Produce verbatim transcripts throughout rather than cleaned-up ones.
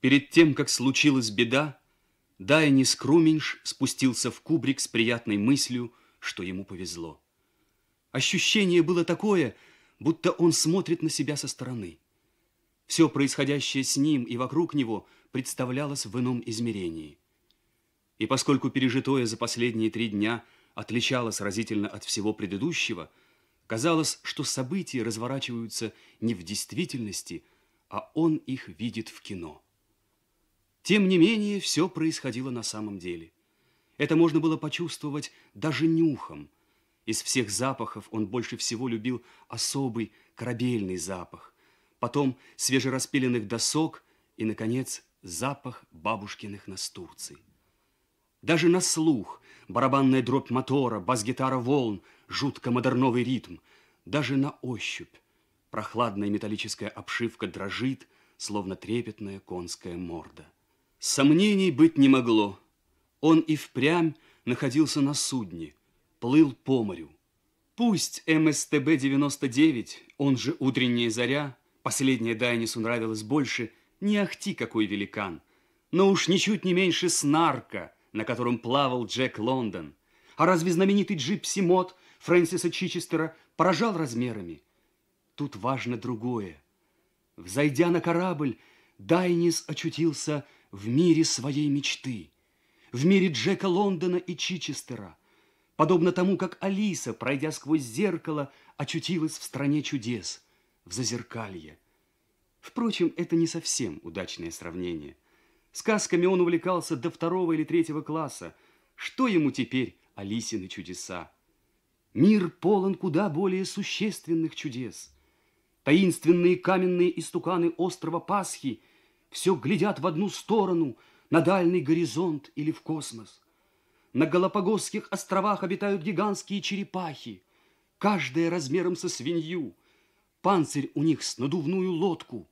Перед тем, как случилась беда, Дайнис Круминьш спустился в кубрик с приятной мыслью, что ему повезло. Ощущение было такое, будто он смотрит на себя со стороны. Все происходящее с ним и вокруг него представлялось в ином измерении. И поскольку пережитое за последние три дня отличалось разительно от всего предыдущего, казалось, что события разворачиваются не в действительности, а он их видит в кино. Тем не менее, все происходило на самом деле. Это можно было почувствовать даже нюхом. Из всех запахов он больше всего любил особый корабельный запах, потом свежераспиленных досок и, наконец, запах бабушкиных настурций. Даже на слух барабанная дробь мотора, бас-гитара волн, жутко модерновый ритм, даже на ощупь прохладная металлическая обшивка дрожит, словно трепетная конская морда. Сомнений быть не могло. Он и впрямь находился на судне, плыл по морю. Пусть эм эс тэ бэ девяносто девять, он же «Утренняя заря», последняя Дайнису нравилась больше, не ахти какой великан, но уж ничуть не меньше «Снарка», на котором плавал Джек Лондон. А разве знаменитый джипси-мод Фрэнсиса Чичестера поражал размерами? Тут важно другое. Взойдя на корабль, Дайнис очутился в мире своей мечты, в мире Джека Лондона и Чичестера, подобно тому, как Алиса, пройдя сквозь зеркало, очутилась в стране чудес, в зазеркалье. Впрочем, это не совсем удачное сравнение. Сказками он увлекался до второго или третьего класса. Что ему теперь Алисины чудеса? Мир полон куда более существенных чудес. Таинственные каменные истуканы острова Пасхи все глядят в одну сторону, на дальний горизонт или в космос. На Галапагосских островах обитают гигантские черепахи, каждая размером со свинью. Панцирь у них с надувную лодку.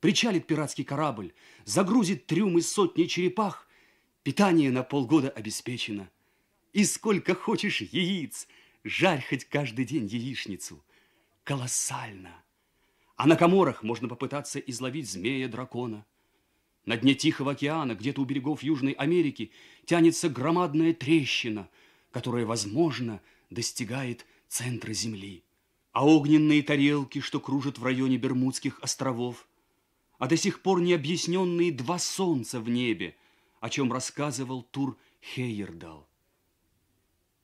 Причалит пиратский корабль, загрузит трюм из сотни черепах, питание на полгода обеспечено. И сколько хочешь яиц, жарь хоть каждый день яичницу. Колоссально! А на Каморах можно попытаться изловить змея-дракона. На дне Тихого океана, где-то у берегов Южной Америки, тянется громадная трещина, которая, возможно, достигает центра Земли. А огненные тарелки, что кружат в районе Бермудских островов, а до сих пор необъясненные два солнца в небе, о чем рассказывал Тур Хейердал.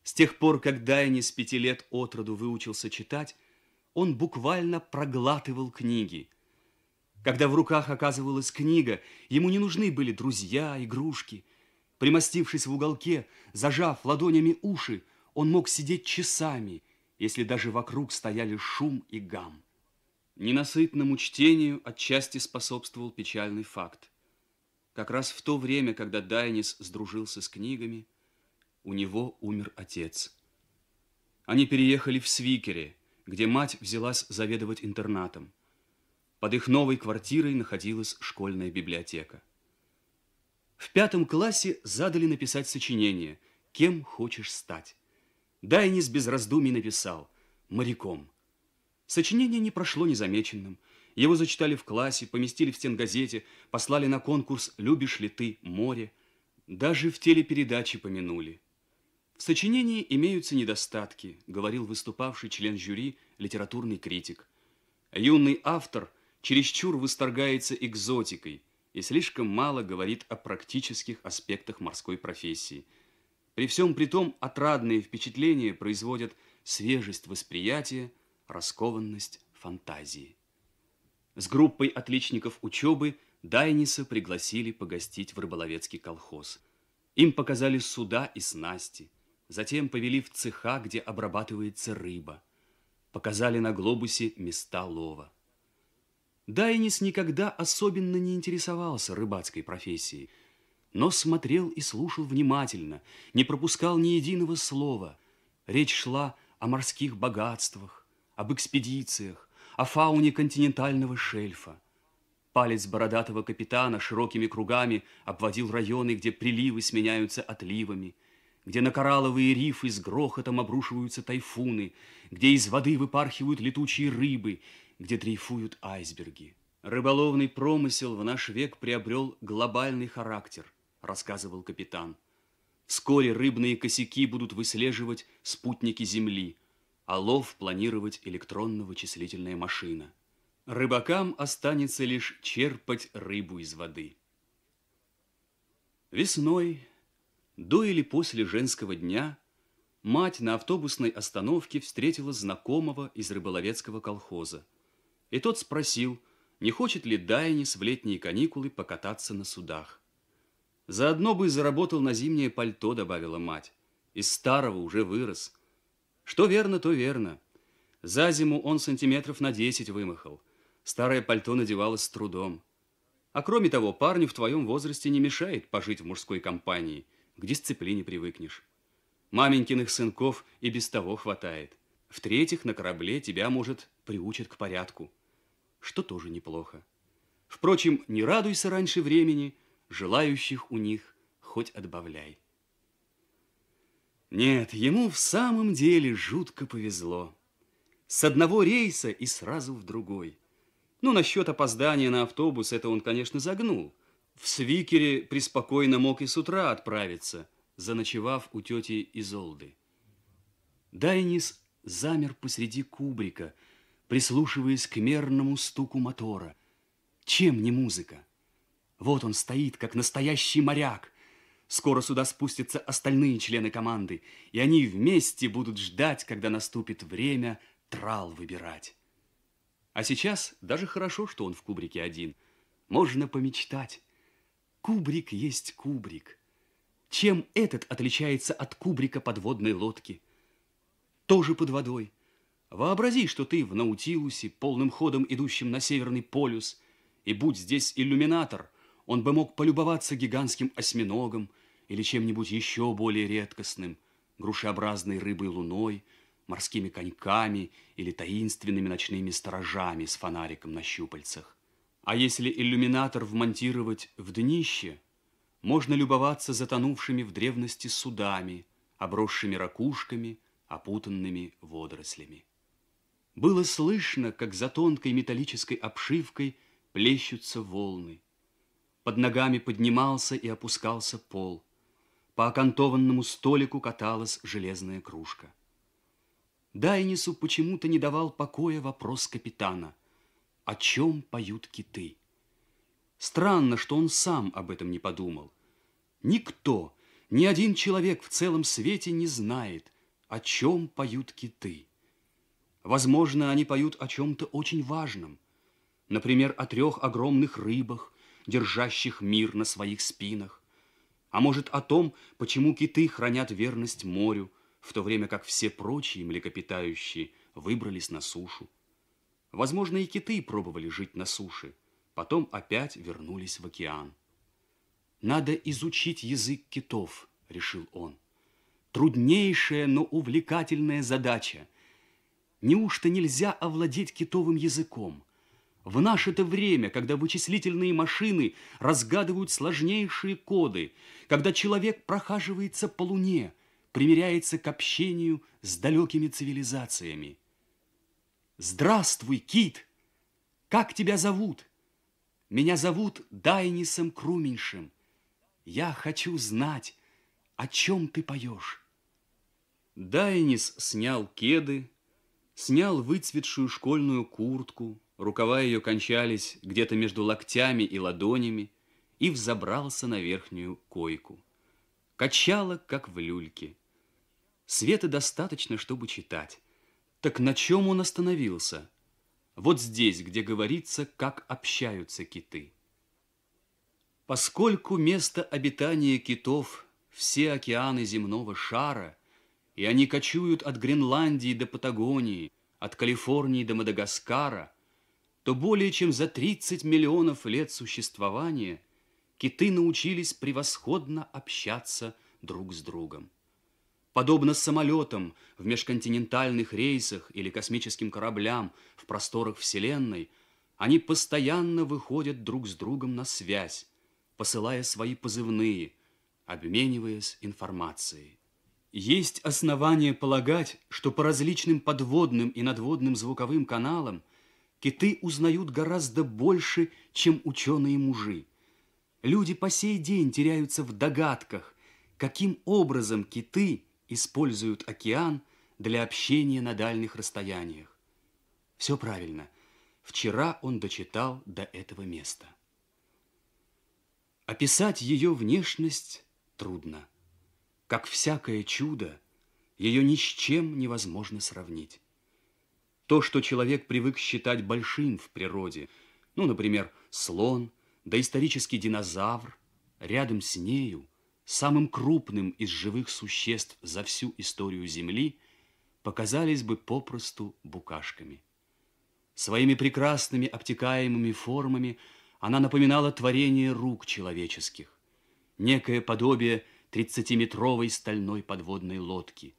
С тех пор, как Дайнис с пяти лет от роду выучился читать, он буквально проглатывал книги. Когда в руках оказывалась книга, ему не нужны были друзья, игрушки. Примостившись в уголке, зажав ладонями уши, он мог сидеть часами, если даже вокруг стояли шум и гам. Ненасытному чтению отчасти способствовал печальный факт. Как раз в то время, когда Дайнис сдружился с книгами, у него умер отец. Они переехали в Свикери, где мать взялась заведовать интернатом. Под их новой квартирой находилась школьная библиотека. В пятом классе задали написать сочинение «Кем хочешь стать?». Дайнис без раздумий написал «Моряком». Сочинение не прошло незамеченным. Его зачитали в классе, поместили в стенгазете, послали на конкурс «Любишь ли ты море?». Даже в телепередаче помянули. В сочинении имеются недостатки, говорил выступавший член жюри, литературный критик. Юный автор чересчур восторгается экзотикой и слишком мало говорит о практических аспектах морской профессии. При всем при том отрадные впечатления производят свежесть восприятия, раскованность фантазии. С группой отличников учебы Дайниса пригласили погостить в рыболовецкий колхоз. Им показали суда и снасти, затем повели в цеха, где обрабатывается рыба. Показали на глобусе места лова. Дайнис никогда особенно не интересовался рыбацкой профессией, но смотрел и слушал внимательно, не пропускал ни единого слова. Речь шла о морских богатствах, об экспедициях, о фауне континентального шельфа. Палец бородатого капитана широкими кругами обводил районы, где приливы сменяются отливами, где на коралловые рифы с грохотом обрушиваются тайфуны, где из воды выпархивают летучие рыбы, где дрейфуют айсберги. Рыболовный промысел в наш век приобрел глобальный характер, рассказывал капитан. Вскоре рыбные косяки будут выслеживать спутники Земли, а лов планировать электронно-вычислительная машина. Рыбакам останется лишь черпать рыбу из воды. Весной, до или после женского дня, мать на автобусной остановке встретила знакомого из рыболовецкого колхоза. И тот спросил, не хочет ли Дайнис в летние каникулы покататься на судах. Заодно бы и заработал на зимнее пальто, добавила мать. Из старого уже вырос. Что верно, то верно. За зиму он сантиметров на десять вымахал. Старое пальто надевалось с трудом. А кроме того, парню в твоем возрасте не мешает пожить в мужской компании. К дисциплине привыкнешь. Маменькиных сынков и без того хватает. В-третьих, на корабле тебя, может, приучат к порядку. Что тоже неплохо. Впрочем, не радуйся раньше времени, желающих у них хоть отбавляй. Нет, ему в самом деле жутко повезло. С одного рейса и сразу в другой. Ну, насчет опоздания на автобус, это он, конечно, загнул. В Свикере преспокойно мог и с утра отправиться, заночевав у тети Изолды. Дайнис замер посреди кубрика, прислушиваясь к мерному стуку мотора. Чем не музыка? Вот он стоит, как настоящий моряк. Скоро сюда спустятся остальные члены команды, и они вместе будут ждать, когда наступит время трал выбирать. А сейчас даже хорошо, что он в кубрике один. Можно помечтать. Кубрик есть кубрик. Чем этот отличается от кубрика подводной лодки? Тоже под водой. Вообрази, что ты в Наутилусе, полным ходом идущим на Северный полюс, и будь здесь иллюминатор, он бы мог полюбоваться гигантским осьминогом или чем-нибудь еще более редкостным, грушеобразной рыбой-луной, морскими коньками или таинственными ночными сторожами с фонариком на щупальцах. А если иллюминатор вмонтировать в днище, можно любоваться затонувшими в древности судами, обросшими ракушками, опутанными водорослями. Было слышно, как за тонкой металлической обшивкой плещутся волны. Под ногами поднимался и опускался пол. По окантованному столику каталась железная кружка. Дайнису почему-то не давал покоя вопрос капитана. О чем поют киты? Странно, что он сам об этом не подумал. Никто, ни один человек в целом свете не знает, о чем поют киты. Возможно, они поют о чем-то очень важном. Например, о трех огромных рыбах, держащих мир на своих спинах. А может, о том, почему киты хранят верность морю, в то время как все прочие млекопитающие выбрались на сушу. Возможно, и киты пробовали жить на суше, потом опять вернулись в океан. «Надо изучить язык китов», — решил он. «Труднейшая, но увлекательная задача. Неужто нельзя овладеть китовым языком? В наше-то время, когда вычислительные машины разгадывают сложнейшие коды, когда человек прохаживается по Луне, примиряется к общению с далекими цивилизациями. Здравствуй, кит! Как тебя зовут? Меня зовут Дайнисом Круминьшем. Я хочу знать, о чем ты поешь». Дайнис снял кеды, снял выцветшую школьную куртку, рукава ее кончались где-то между локтями и ладонями, и взобрался на верхнюю койку. Качало, как в люльке. Света достаточно, чтобы читать. Так на чем он остановился? Вот здесь, где говорится, как общаются киты. Поскольку место обитания китов – все океаны земного шара, и они кочуют от Гренландии до Патагонии, от Калифорнии до Мадагаскара, то более чем за тридцать миллионов лет существования киты научились превосходно общаться друг с другом. Подобно самолетам в межконтинентальных рейсах или космическим кораблям в просторах Вселенной, они постоянно выходят друг с другом на связь, посылая свои позывные, обмениваясь информацией. Есть основания полагать, что по различным подводным и надводным звуковым каналам Киты узнают гораздо больше, чем ученые-мужи. Люди по сей день теряются в догадках, каким образом киты используют океан для общения на дальних расстояниях. Все правильно. Вчера он дочитал до этого места. Описать ее внешность трудно. Как всякое чудо, ее ни с чем невозможно сравнить. То, что человек привык считать большим в природе, ну, например, слон, доисторический динозавр, рядом с нею, самым крупным из живых существ за всю историю Земли, показались бы попросту букашками. Своими прекрасными обтекаемыми формами она напоминала творение рук человеческих, некое подобие тридцатиметровой стальной подводной лодки.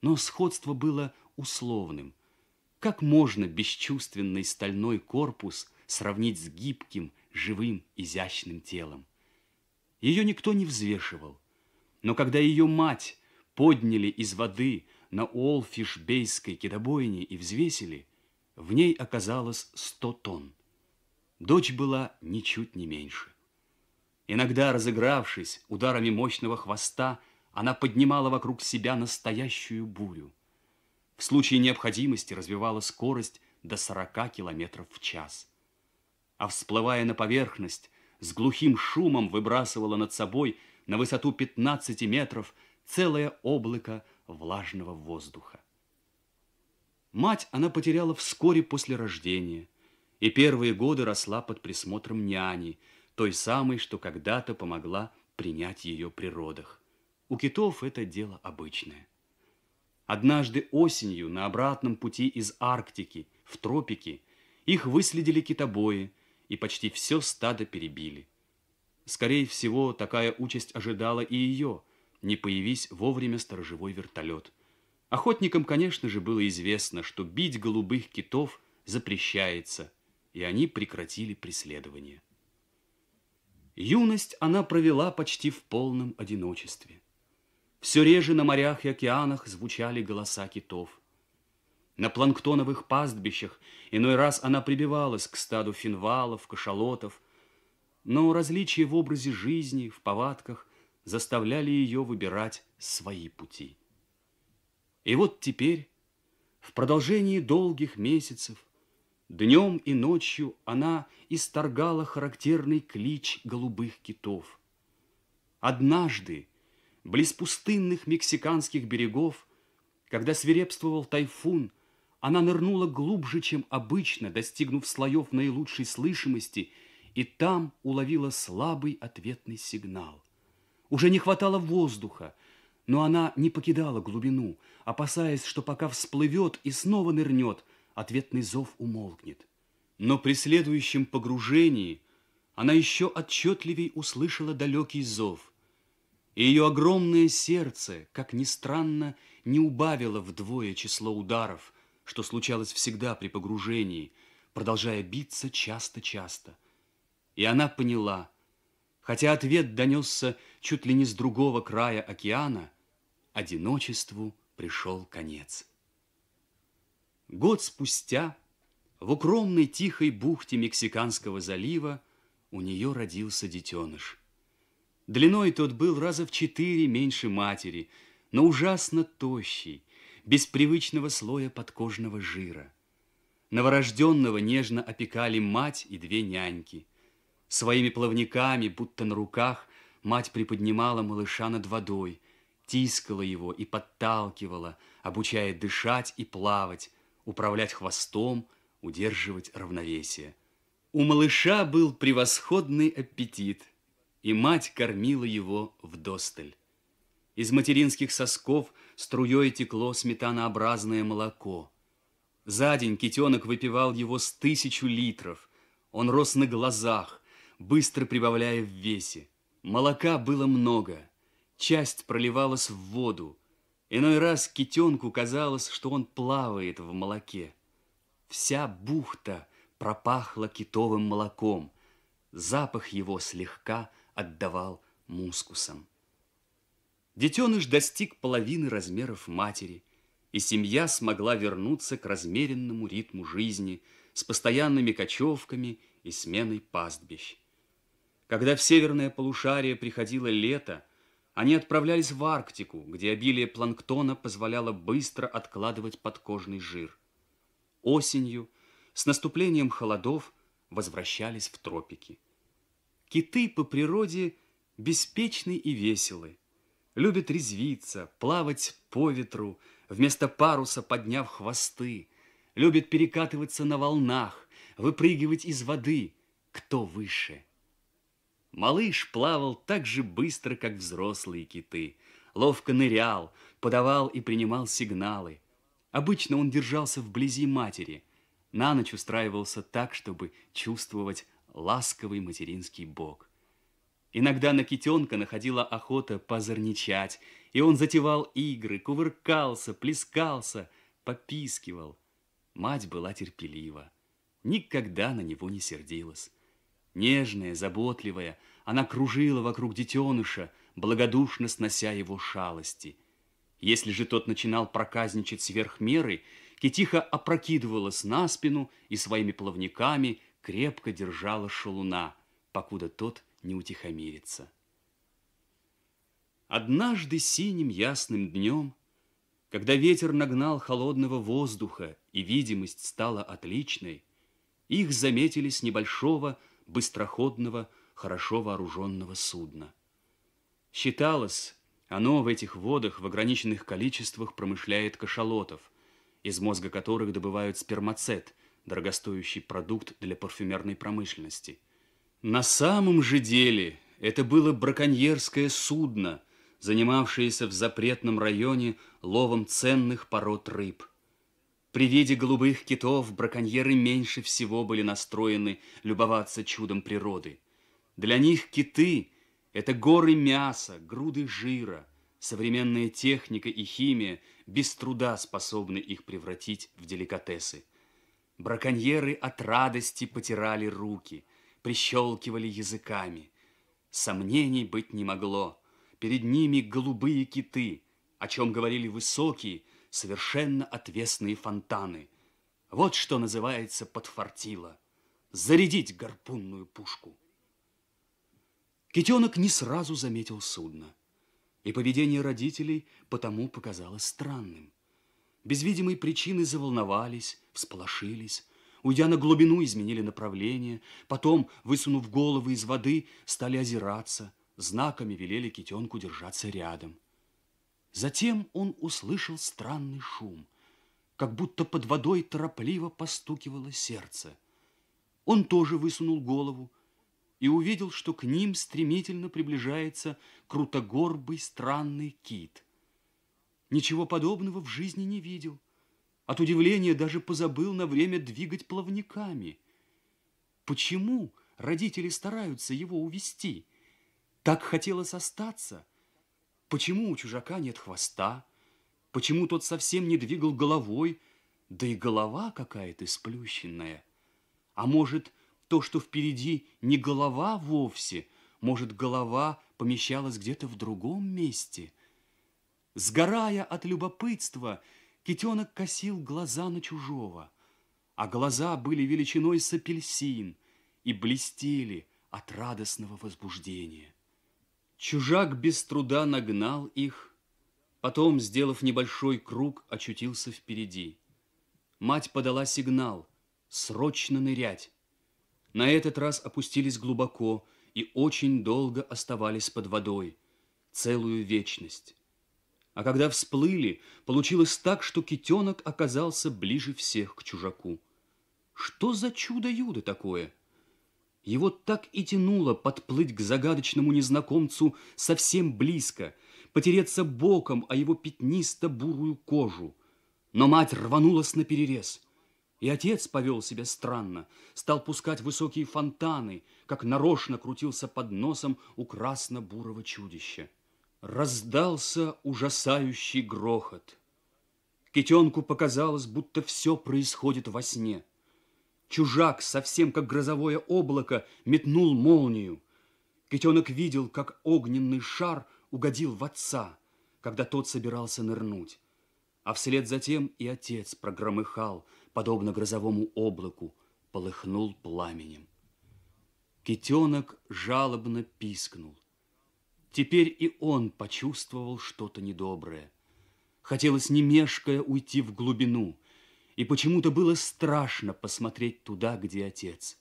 Но сходство было условным. Как можно бесчувственный стальной корпус сравнить с гибким, живым, изящным телом? Ее никто не взвешивал. Но когда ее мать подняли из воды на Уолфишбейской китобойне и взвесили, в ней оказалось сто тонн. Дочь была ничуть не меньше. Иногда, разыгравшись ударами мощного хвоста, она поднимала вокруг себя настоящую бурю. В случае необходимости развивала скорость до сорока километров в час. А всплывая на поверхность, с глухим шумом выбрасывала над собой на высоту пятнадцати метров целое облако влажного воздуха. Мать она потеряла вскоре после рождения, и первые годы росла под присмотром няни, той самой, что когда-то помогла принять ее при родах. У китов это дело обычное. Однажды осенью на обратном пути из Арктики в тропики их выследили китобои и почти все стадо перебили. Скорее всего, такая участь ожидала и ее, не появись вовремя сторожевой вертолет. Охотникам, конечно же, было известно, что бить голубых китов запрещается, и они прекратили преследование. Юность она провела почти в полном одиночестве. Все реже на морях и океанах звучали голоса китов. На планктоновых пастбищах иной раз она прибивалась к стаду финвалов, кашалотов, но различия в образе жизни, в повадках заставляли ее выбирать свои пути. И вот теперь, в продолжении долгих месяцев, днем и ночью она исторгала характерный клич голубых китов. Однажды, близ пустынных мексиканских берегов, когда свирепствовал тайфун, она нырнула глубже, чем обычно, достигнув слоев наилучшей слышимости, и там уловила слабый ответный сигнал. Уже не хватало воздуха, но она не покидала глубину, опасаясь, что пока всплывет и снова нырнет, ответный зов умолкнет. Но при следующем погружении она еще отчетливей услышала далекий зов. И ее огромное сердце, как ни странно, не убавило вдвое число ударов, что случалось всегда при погружении, продолжая биться часто-часто. И она поняла, хотя ответ донесся чуть ли не с другого края океана, одиночеству пришел конец. Год спустя в укромной тихой бухте Мексиканского залива у нее родился детеныш. Длиной тот был раза в четыре меньше матери, но ужасно тощий, без привычного слоя подкожного жира. Новорожденного нежно опекали мать и две няньки. Своими плавниками, будто на руках, мать приподнимала малыша над водой, тискала его и подталкивала, обучая дышать и плавать, управлять хвостом, удерживать равновесие. У малыша был превосходный аппетит, и мать кормила его вдосталь. Из материнских сосков струей текло сметанообразное молоко. За день китенок выпивал его с тысячу литров. Он рос на глазах, быстро прибавляя в весе. Молока было много, часть проливалась в воду. Иной раз китенку казалось, что он плавает в молоке. Вся бухта пропахла китовым молоком. Запах его слегка отдавал мускусом. Детеныш достиг половины размеров матери и семья смогла вернуться к размеренному ритму жизни с постоянными кочевками и сменой пастбищ. Когда в северное полушарие приходило лето, они отправлялись в Арктику, где обилие планктона позволяло быстро откладывать подкожный жир. Осенью, с наступлением холодов, возвращались в тропики. Киты по природе беспечны и веселы, любят резвиться, плавать по ветру, вместо паруса подняв хвосты, любят перекатываться на волнах, выпрыгивать из воды, кто выше. Малыш плавал так же быстро, как взрослые киты, ловко нырял, подавал и принимал сигналы. Обычно он держался вблизи матери, на ночь устраивался так, чтобы чувствовать ласковый материнский бок. Иногда на китенка находила охота позорничать, и он затевал игры, кувыркался, плескался, попискивал. Мать была терпелива, никогда на него не сердилась. Нежная, заботливая, она кружила вокруг детеныша, благодушно снося его шалости. Если же тот начинал проказничать сверх меры, китиха опрокидывалась на спину и своими плавниками крепко держала шалуна, покуда тот не утихомирится. Однажды синим ясным днем, когда ветер нагнал холодного воздуха и видимость стала отличной, их заметили с небольшого, быстроходного, хорошо вооруженного судна. Считалось, оно в этих водах в ограниченных количествах промышляет кашалотов, из мозга которых добывают спермацет, дорогостоящий продукт для парфюмерной промышленности. На самом же деле это было браконьерское судно, занимавшееся в запретном районе ловом ценных пород рыб. При виде голубых китов браконьеры меньше всего были настроены любоваться чудом природы. Для них киты – это горы мяса, груды жира. Современная техника и химия без труда способны их превратить в деликатесы. Браконьеры от радости потирали руки, прищелкивали языками. Сомнений быть не могло. Перед ними голубые киты, о чем говорили высокие, совершенно отвесные фонтаны. Вот что называется подфартило. Зарядить гарпунную пушку. Китенок не сразу заметил судно. И поведение родителей потому показалось странным. Без видимой причины заволновались, всполошились. Уйдя на глубину, изменили направление. Потом, высунув головы из воды, стали озираться. Знаками велели китенку держаться рядом. Затем он услышал странный шум, как будто под водой торопливо постукивало сердце. Он тоже высунул голову и увидел, что к ним стремительно приближается крутогорбый странный кит. Ничего подобного в жизни не видел. От удивления даже позабыл на время двигать плавниками. Почему родители стараются его увести? Так хотелось остаться. Почему у чужака нет хвоста? Почему тот совсем не двигал головой? Да и голова какая-то сплющенная. А может, то, что впереди, не голова вовсе? Может, голова помещалась где-то в другом месте? Сгорая от любопытства, китенок косил глаза на чужого. А глаза были величиной с апельсин и блестели от радостного возбуждения. Чужак без труда нагнал их, потом, сделав небольшой круг, очутился впереди. Мать подала сигнал «Срочно нырять!». На этот раз опустились глубоко и очень долго оставались под водой, целую вечность. А когда всплыли, получилось так, что китенок оказался ближе всех к чужаку. Что за чудо-юдо такое? Его так и тянуло подплыть к загадочному незнакомцу совсем близко, потереться боком о его пятнисто-бурую кожу. Но мать рванулась наперерез, и отец повел себя странно, стал пускать высокие фонтаны, как нарочно крутился под носом у красно-бурого чудища. Раздался ужасающий грохот. Китенку показалось, будто все происходит во сне. Чужак, совсем как грозовое облако, метнул молнию. Китенок видел, как огненный шар угодил в отца, когда тот собирался нырнуть. а вслед затем и отец прогромыхал, подобно грозовому облаку, полыхнул пламенем. Китенок жалобно пискнул. Теперь и он почувствовал что-то недоброе. Хотелось, не мешкая, уйти в глубину, и почему-то было страшно посмотреть туда, где отец.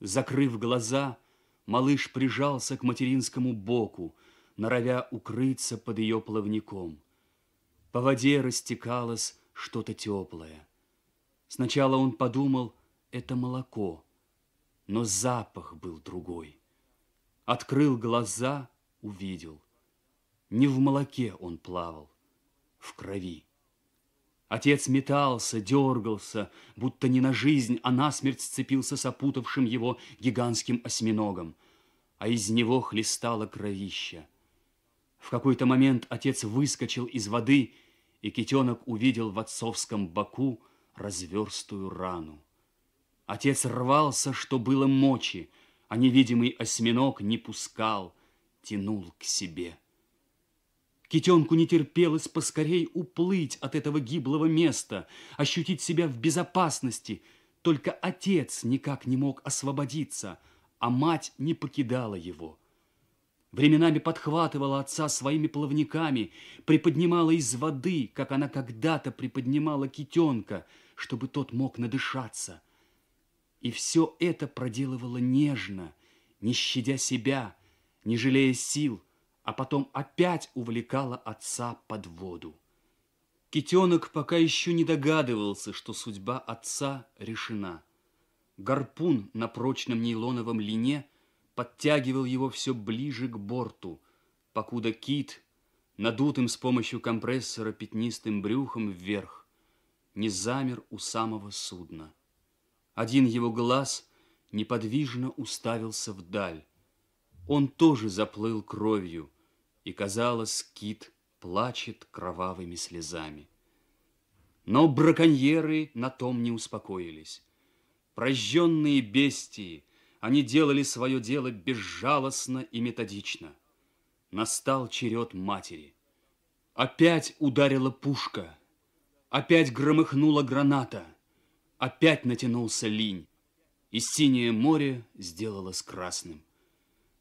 Закрыв глаза, малыш прижался к материнскому боку, норовя укрыться под ее плавником. По воде растекалось что-то теплое. Сначала он подумал, это молоко, но запах был другой. Открыл глаза, увидел. Не в молоке он плавал, в крови. Отец метался, дергался, будто не на жизнь, а насмерть сцепился с опутавшим его гигантским осьминогом, а из него хлестало кровища. В какой-то момент отец выскочил из воды, и китенок увидел в отцовском боку разверстую рану. Отец рвался, что было мочи, а невидимый осьминог не пускал, тянул к себе. Китенку не терпелось поскорей уплыть от этого гиблого места, ощутить себя в безопасности. Только отец никак не мог освободиться, а мать не покидала его. Временами подхватывала отца своими плавниками, приподнимала из воды, как она когда-то приподнимала китенка, чтобы тот мог надышаться. И все это проделывала нежно, не щадя себя, не жалея сил, а потом опять увлекала отца под воду. Китенок пока еще не догадывался, что судьба отца решена. Гарпун на прочном нейлоновом лине подтягивал его все ближе к борту, покуда кит, надутым с помощью компрессора пятнистым брюхом вверх, не замер у самого судна. Один его глаз неподвижно уставился вдаль. Он тоже заплыл кровью, и, казалось, кит плачет кровавыми слезами. Но браконьеры на том не успокоились. Прожженные бестии, они делали свое дело безжалостно и методично. Настал черед матери. Опять ударила пушка, опять громыхнула граната, опять натянулся линь, и синее море сделалось красным.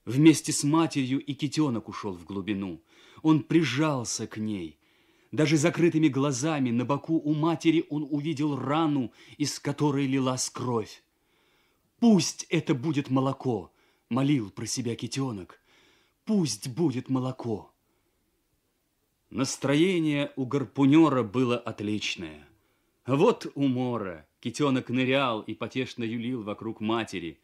Вместе с матерью и китенок ушел в глубину. Он прижался к ней. Даже закрытыми глазами на боку у матери он увидел рану, из которой лилась кровь. «Пусть это будет молоко!» — молил про себя китенок. «Пусть будет молоко!» Настроение у гарпунера было отличное. Вот умора! Китенок нырял и потешно юлил вокруг матери.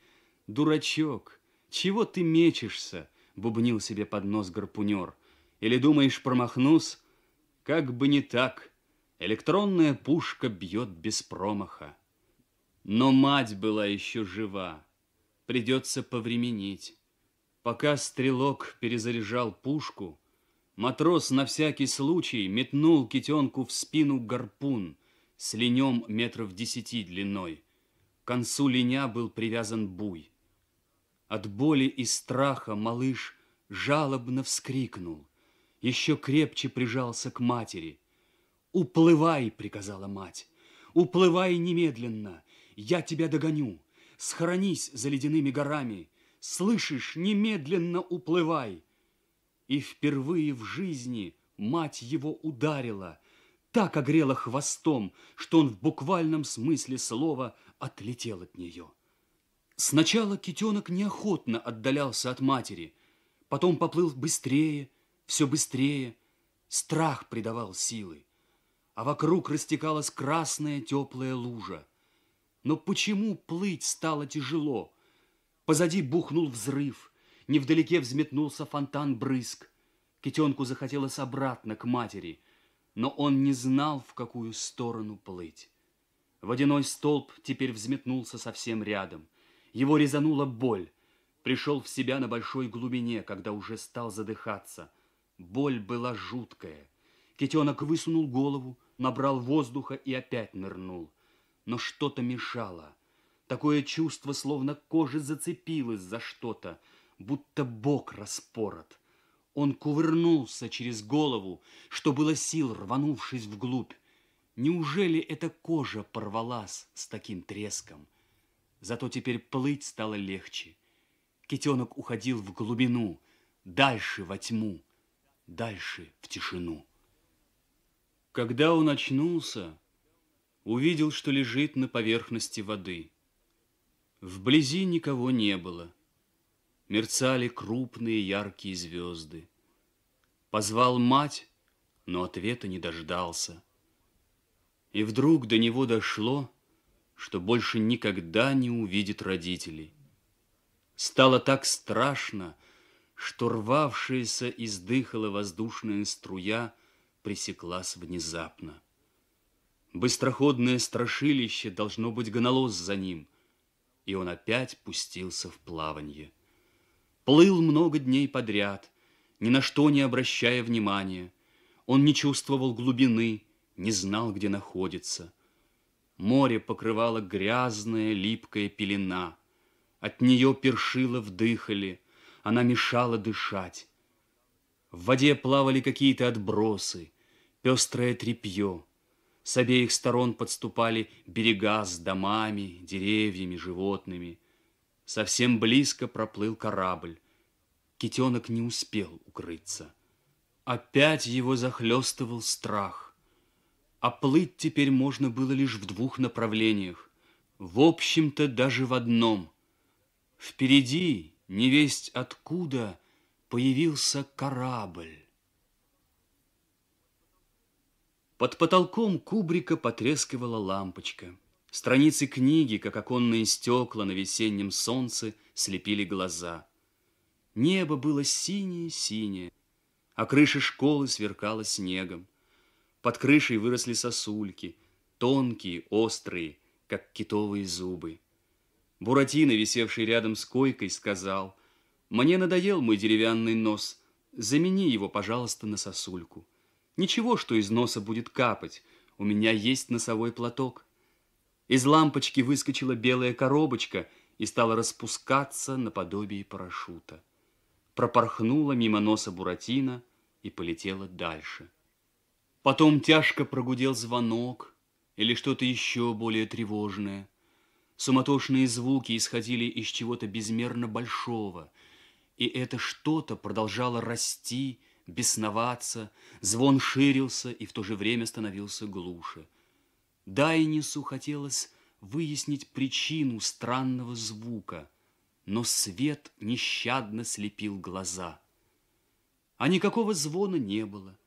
«Дурачок! Чего ты мечешься?» — бубнил себе под нос гарпунер. «Или думаешь, промахнусь? Как бы не так. Электронная пушка бьет без промаха». Но мать была еще жива. Придется повременить. Пока стрелок перезаряжал пушку, матрос на всякий случай метнул китенку в спину гарпун с линем метров десяти длиной. К концу линя был привязан буй. От боли и страха малыш жалобно вскрикнул, еще крепче прижался к матери. «Уплывай!» — приказала мать. «Уплывай немедленно! Я тебя догоню! Схоронись за ледяными горами! Слышишь, немедленно уплывай!» И впервые в жизни мать его ударила, так огрела хвостом, что он в буквальном смысле слова отлетел от нее. Сначала китенок неохотно отдалялся от матери, потом поплыл быстрее, все быстрее, страх придавал силы, а вокруг растекалась красная теплая лужа. Но почему плыть стало тяжело? Позади бухнул взрыв, невдалеке взметнулся фонтан-брызг. Китенку захотелось обратно к матери, но он не знал, в какую сторону плыть. Водяной столб теперь взметнулся совсем рядом. Его резанула боль. Пришел в себя на большой глубине, когда уже стал задыхаться. Боль была жуткая. Китенок высунул голову, набрал воздуха и опять нырнул. Но что-то мешало. Такое чувство, словно кожа зацепилась за что-то, будто бок распорот. Он кувырнулся через голову, что было сил, рванувшись вглубь. Неужели эта кожа порвалась с таким треском? Зато теперь плыть стало легче. Китенок уходил в глубину, дальше во тьму, дальше в тишину. Когда он очнулся, увидел, что лежит на поверхности воды. Вблизи никого не было. Мерцали крупные яркие звезды. Позвал мать, но ответа не дождался. И вдруг до него дошло, что больше никогда не увидит родителей. Стало так страшно, что рвавшаяся из дыхала воздушная струя пресеклась внезапно. Быстроходное страшилище, должно быть, гналось за ним, и он опять пустился в плаванье. Плыл много дней подряд, ни на что не обращая внимания. Он не чувствовал глубины, не знал, где находится. Море покрывало грязная липкая пелена. От нее першило в дыхале, она мешала дышать. В воде плавали какие-то отбросы, пестрое тряпье. С обеих сторон подступали берега с домами, деревьями, животными. Совсем близко проплыл корабль. Китенок не успел укрыться. Опять его захлестывал страх. А плыть теперь можно было лишь в двух направлениях. В общем-то, даже в одном. Впереди, невесть откуда, появился корабль. Под потолком кубрика потрескивала лампочка. Страницы книги, как оконные стекла на весеннем солнце, слепили глаза. Небо было синее-синее, а крыша школы сверкала снегом. Под крышей выросли сосульки, тонкие, острые, как китовые зубы. Буратино, висевший рядом с койкой, сказал: «Мне надоел мой деревянный нос, замени его, пожалуйста, на сосульку. Ничего, что из носа будет капать, у меня есть носовой платок». Из лампочки выскочила белая коробочка и стала распускаться наподобие парашюта. Пропорхнула мимо носа Буратино и полетела дальше. Потом тяжко прогудел звонок или что-то еще более тревожное. Суматошные звуки исходили из чего-то безмерно большого, и это что-то продолжало расти, бесноваться, звон ширился и в то же время становился глуше. Дайнису хотелось выяснить причину странного звука, но свет нещадно слепил глаза. А никакого звона не было.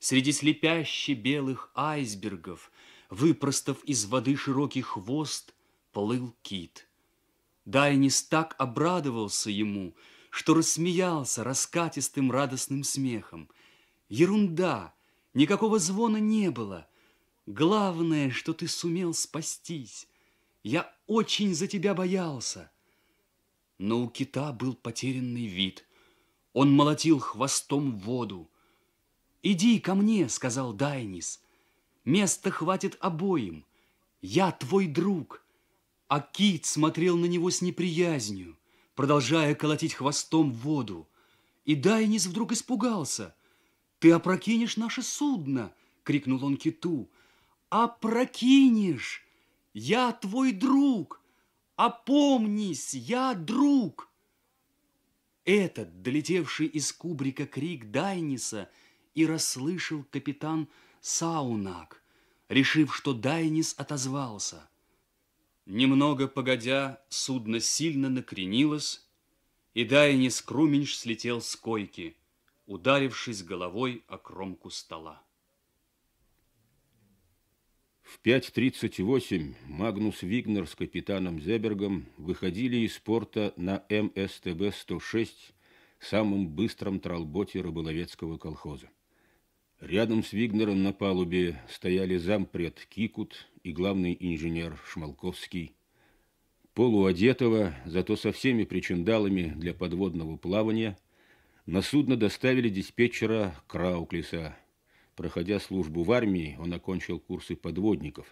Среди слепяще белых айсбергов, выпростав из воды широкий хвост, плыл кит. Дайнис так обрадовался ему, что рассмеялся раскатистым радостным смехом. Ерунда, никакого звона не было. Главное, что ты сумел спастись. Я очень за тебя боялся. Но у кита был потерянный вид. Он молотил хвостом в воду. «Иди ко мне», — сказал Дайнис. «Места хватит обоим. Я твой друг». А кит смотрел на него с неприязнью, продолжая колотить хвостом в воду. И Дайнис вдруг испугался. «Ты опрокинешь наше судно!» — крикнул он киту. «Опрокинешь! Я твой друг! Опомнись, я друг!» Этот, долетевший из кубрика крик Дайниса, и расслышал капитан Саунак, решив, что Дайнис отозвался. Немного погодя, судно сильно накренилось, и Дайнис Круминьш слетел с койки, ударившись головой о кромку стола. В пять тридцать восемь Магнус Вигнер с капитаном Зебергом выходили из порта на эм эс тэ бэ сто шесть, самом быстром тралботе рыболовецкого колхоза. Рядом с Вигнером на палубе стояли зампред Кикут и главный инженер Шмалковский. Полуодетого, зато со всеми причиндалами для подводного плавания, на судно доставили диспетчера Крауклиса. Проходя службу в армии, он окончил курсы подводников,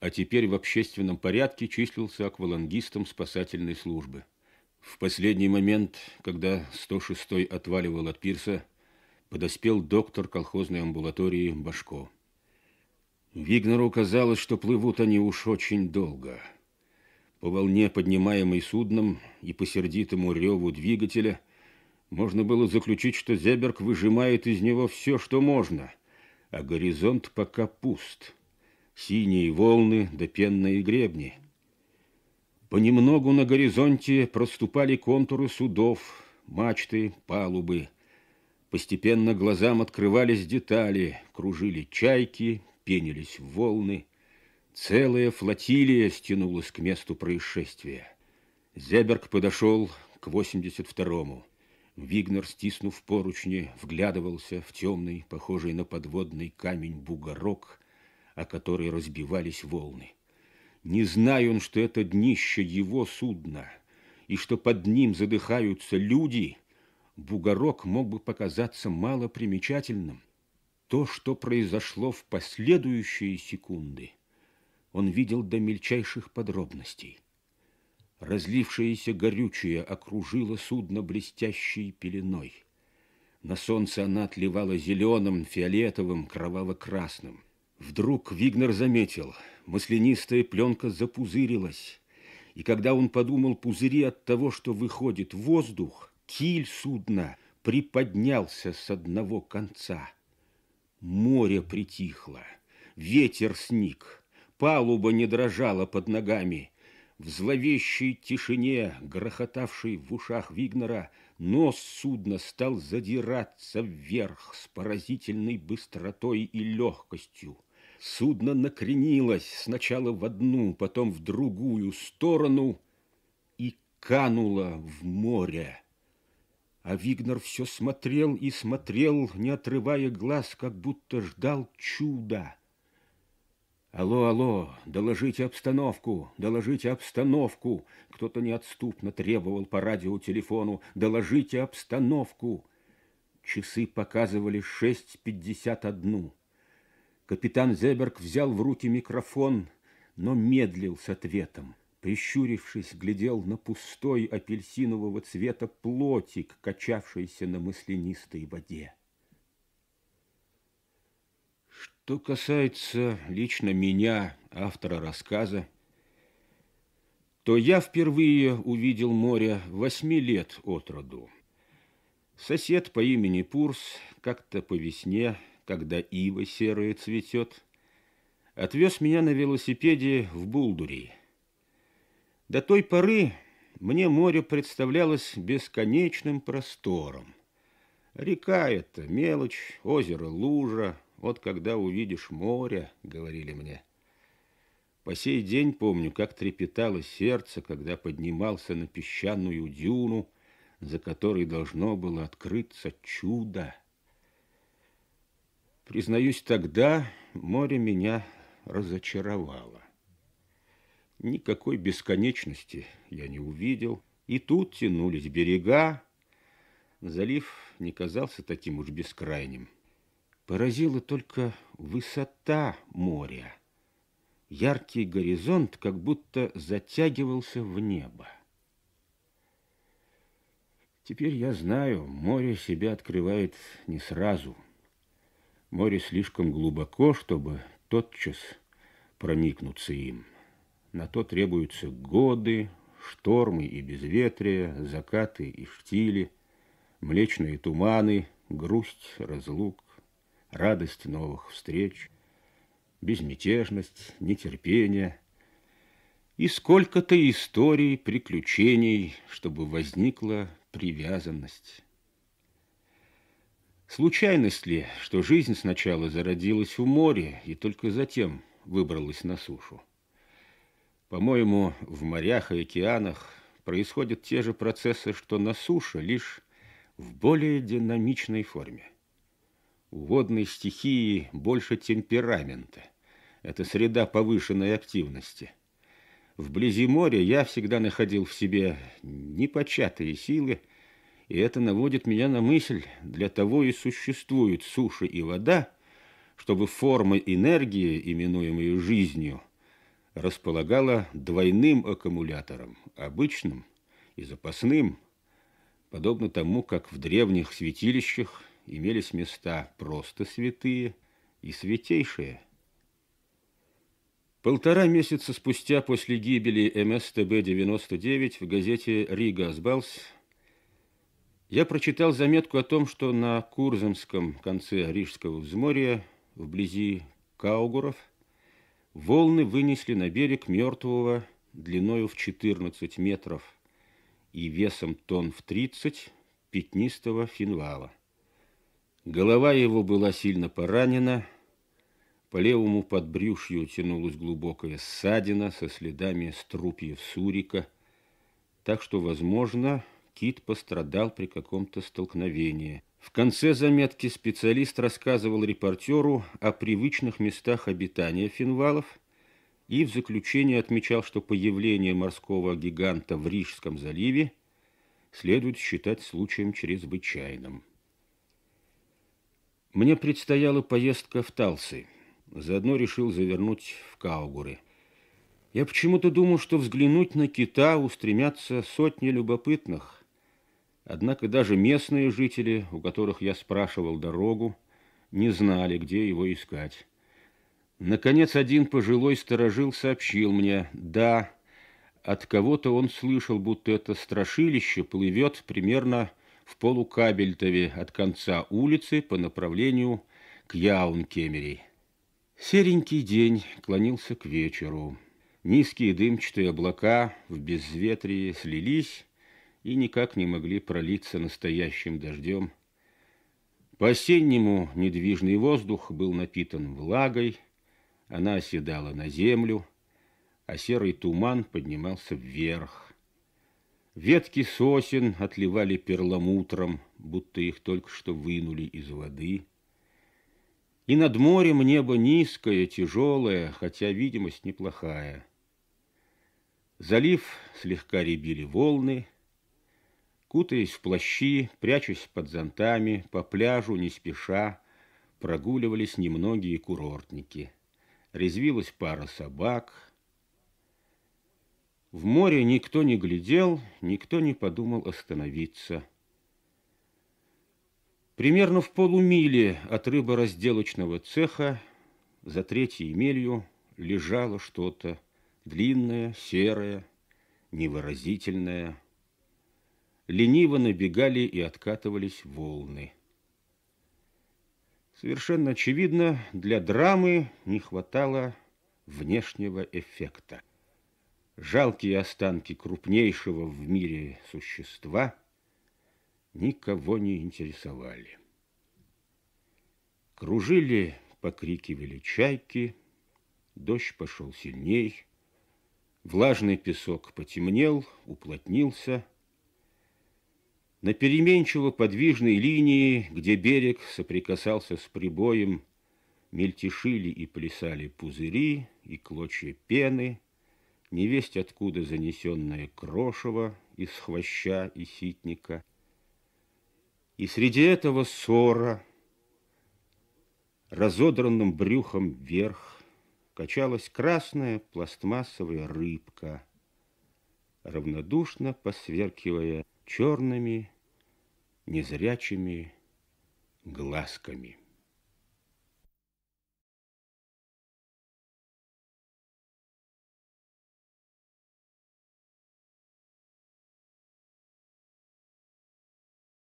а теперь в общественном порядке числился аквалангистом спасательной службы. В последний момент, когда сто шестой отваливал от пирса, подоспел доктор колхозной амбулатории Башко. Вигнеру казалось, что плывут они уж очень долго. По волне, поднимаемой судном, и по сердитому реву двигателя можно было заключить, что Зеберг выжимает из него все, что можно, а горизонт пока пуст. Синие волны да пенные гребни. Понемногу на горизонте проступали контуры судов, мачты, палубы. Постепенно глазам открывались детали, кружили чайки, пенились волны. Целая флотилия стянулась к месту происшествия. Зеберг подошел к восемьдесят второму. Вигнер, стиснув поручни, вглядывался в темный, похожий на подводный камень, бугорок, о который разбивались волны. Не знай он, что это днище его судна, и что под ним задыхаются люди, бугорок мог бы показаться малопримечательным. То, что произошло в последующие секунды, он видел до мельчайших подробностей. Разлившееся горючее окружило судно блестящей пеленой. На солнце она отливала зеленым, фиолетовым, кроваво-красным. Вдруг Вигнер заметил, маслянистая пленка запузырилась, и когда он подумал пузыри от того, что выходит воздух, киль судна приподнялся с одного конца. Море притихло, ветер сник, палуба не дрожала под ногами. В зловещей тишине, грохотавшей в ушах Вигнера, нос судна стал задираться вверх с поразительной быстротой и легкостью. Судно накренилось сначала в одну, потом в другую сторону и кануло в море. А Вигнер все смотрел и смотрел, не отрывая глаз, как будто ждал чуда. «Алло, алло, доложите обстановку, доложите обстановку!» Кто-то неотступно требовал по радиотелефону. «Доложите обстановку!» Часы показывали шесть пятьдесят один. Капитан Зеберг взял в руки микрофон, но медлил с ответом. Прищурившись, глядел на пустой апельсинового цвета плотик, качавшийся на маслянистой воде. Что касается лично меня, автора рассказа, то я впервые увидел море восьми лет от роду. Сосед по имени Пурс как-то по весне, когда ива серая цветет, отвез меня на велосипеде в Булдури. До той поры мне море представлялось бесконечным простором. Река это мелочь, озеро лужа. Вот когда увидишь море, говорили мне. По сей день помню, как трепетало сердце, когда поднимался на песчаную дюну, за которой должно было открыться чудо. Признаюсь, тогда море меня разочаровало. Никакой бесконечности я не увидел. И тут тянулись берега. Залив не казался таким уж бескрайним. Поразила только высота моря. Яркий горизонт как будто затягивался в небо. Теперь я знаю, море себя открывает не сразу. Море слишком глубоко, чтобы тотчас проникнуться им. На то требуются годы, штормы и безветрия, закаты и штили, млечные туманы, грусть, разлук, радость новых встреч, безмятежность, нетерпение и сколько-то историй, приключений, чтобы возникла привязанность. Случайность ли, что жизнь сначала зародилась в море и только затем выбралась на сушу? По-моему, в морях и океанах происходят те же процессы, что на суше, лишь в более динамичной форме. У водной стихии больше темперамента. Это среда повышенной активности. Вблизи моря я всегда находил в себе непочатые силы, и это наводит меня на мысль, для того и существуют суши и вода, чтобы форма энергии, именуемая жизнью, располагала двойным аккумулятором, обычным и запасным, подобно тому, как в древних святилищах имелись места просто святые и святейшие. Полтора месяца спустя после гибели эм эс тэ бэ девяносто девять в газете «Рига сбалс» я прочитал заметку о том, что на Курземском конце Рижского взморья, вблизи Каугуров, волны вынесли на берег мертвого длиною в четырнадцать метров и весом тонн в тридцать пятнистого финвала. Голова его была сильно поранена, по левому подбрюшью тянулась глубокая ссадина со следами струпьев сурика, так что, возможно, кит пострадал при каком-то столкновении. В конце заметки специалист рассказывал репортеру о привычных местах обитания финвалов и в заключение отмечал, что появление морского гиганта в Рижском заливе следует считать случаем чрезвычайным. Мне предстояла поездка в Талсы. Заодно решил завернуть в Каугуры. Я почему-то думал, что взглянуть на кита устремятся сотни любопытных. Однако даже местные жители, у которых я спрашивал дорогу, не знали, где его искать. Наконец, один пожилой сторожил сообщил мне, да, от кого-то он слышал, будто это страшилище плывет примерно в полукабельтове от конца улицы по направлению к Яун-Кемери. Серенький день клонился к вечеру. Низкие дымчатые облака в безветрии слились и никак не могли пролиться настоящим дождем. По-осеннему недвижный воздух был напитан влагой, она оседала на землю, а серый туман поднимался вверх. Ветки сосен отливали перламутром, будто их только что вынули из воды. И над морем небо низкое, тяжелое, хотя видимость неплохая. Залив слегка ребили волны. Кутаясь в плащи, прячась под зонтами, по пляжу не спеша прогуливались немногие курортники. Резвилась пара собак. В море никто не глядел, никто не подумал остановиться. Примерно в полумиле от рыборазделочного цеха за третьей милью лежало что-то длинное, серое, невыразительное. Лениво набегали и откатывались волны. Совершенно очевидно, для драмы не хватало внешнего эффекта. Жалкие останки крупнейшего в мире существа никого не интересовали. Кружили, покрикивали чайки, дождь пошел сильней, влажный песок потемнел, уплотнился. На переменчиво подвижной линии, где берег соприкасался с прибоем, мельтешили и плясали пузыри и клочья пены, невесть откуда занесенное крошево из хвоща и ситника. И среди этого ссора разодранным брюхом вверх качалась красная пластмассовая рыбка, равнодушно посверкивая черными незрячими глазками.